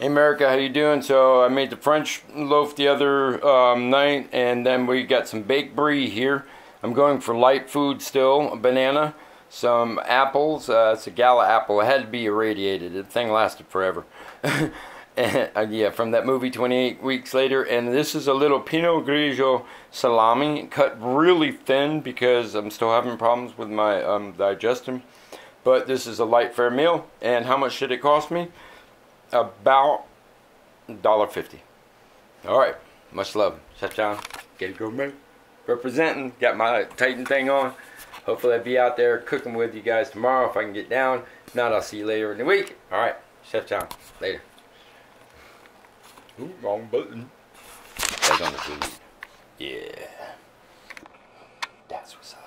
Hey America, how you doing? So I made the French loaf the other night, and then we got some baked brie here. I'm going for light food still, a banana, some apples. It's a gala apple. It had to be irradiated. The thing lasted forever. And, yeah, from that movie 28 Weeks Later. And this is a little pinot grigio salami, cut really thin because I'm still having problems with my digestion. But this is a light, fair meal. And how much should it cost me? About $1.50. All right, much love. Shut down. Get it, girl. Representing. Got my Titan thing on. Hopefully I'll be out there cooking with you guys tomorrow if I can get down. If not, I'll see you later in the week. All right, chef down. Later. Ooh, wrong button. That's on the food. Yeah. That's what's up.